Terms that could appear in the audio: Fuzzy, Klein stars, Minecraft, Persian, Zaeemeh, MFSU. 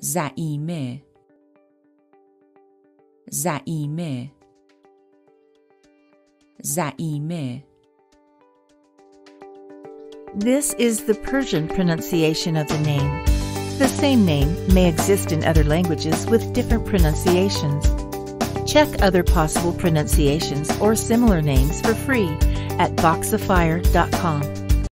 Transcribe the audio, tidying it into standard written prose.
زعیمه زعیمه زعیمه This is the Persian pronunciation of the name. The same name may exist in other languages with different pronunciations. Check other possible pronunciations or similar names for free at boxofire.com.